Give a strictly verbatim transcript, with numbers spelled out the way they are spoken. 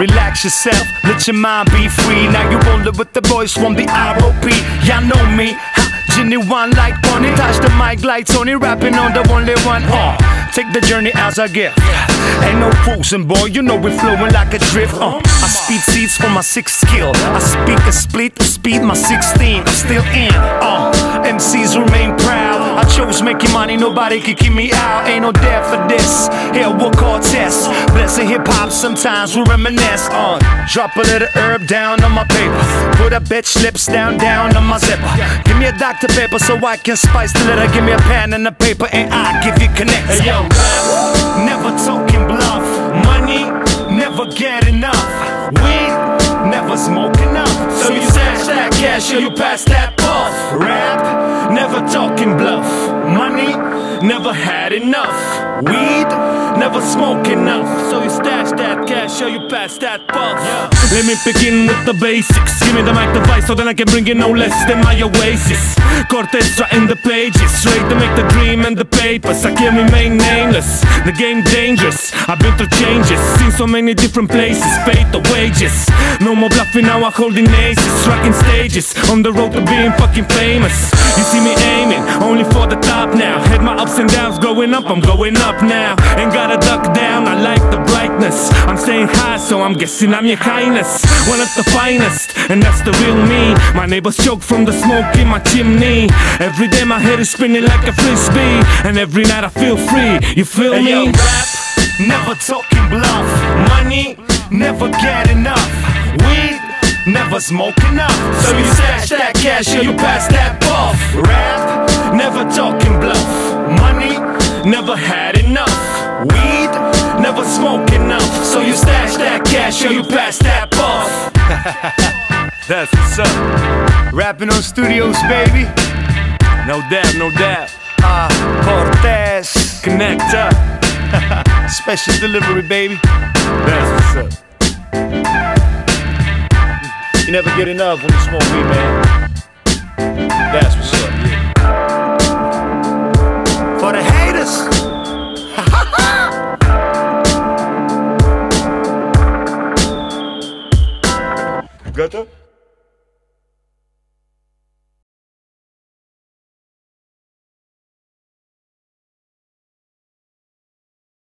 Relax yourself, let your mind be free. Now you rollin' with the boys from the R O P. Y'all know me, ha, Ginuwine like Pony. Touch the mic like Tony, rapping on the only one. uh, Take the journey as a gift. Ain't no frozen, boy, you know we flowin' like a drift. uh, I speed seeds for my sixth skill. I speak a split, to speed my sixteen. I'm still in, uh, M Cs remain proud. I chose making money, nobody could keep me out. Ain't no dare for this, here we're Cortes. Blessing hip-hop, sometimes we reminisce on. uh, Drop a little herb down on my paper. Put a bitch lips down, down on my zipper. Give me a Doctor Pepper so I can spice the litter. Give me a pen and a paper and I give you Connect-R. Yo, never talking bluff. Money, never get enough. Weed, never smoke enough. So you stash that cash or you pass that puff. Rap, never talking bluff. Money, never had enough. Weed, never smoke enough. So you stash that cash or you pass that puff. Yeah. Let me begin with the basics. Give me the mic device so then I can bring in no less than my oasis. Cortes in the pages, straight to make the dream and the papers. I can remain nameless, the game dangerous. I've been through changes, seen so many different places. Paid the wages, no more bluffing, now I'm holding aces. Tracking stages, on the road to being fucking famous. You see me aiming, only for the top now. Had my ups and downs growing up, I'm going up now. Ain't gotta duck down, I like the brightness. I'm staying high, so I'm guessing I'm your kindness. One of the finest, and that's the real me. My neighbors choke from the smoke in my chimney. Every day my head is spinning like a frisbee, and every night I feel free, you feel me? Hey, yo, rap, never talking bluff. Money, never get enough. Weed, never smoke enough. So you stash that cash or you pass that puff. Rap, never talking bluff. Money, never had enough. Weed, never smoke enough. So you stash that cash or you pass that puff. That's what's up. Rapping on studios, baby. No doubt, no doubt. Ah, Cortes. Connect-R. Special delivery, baby. That's what's up. You never get enough when you smoke weed, man. That's what's up, yeah. For the haters. Got it?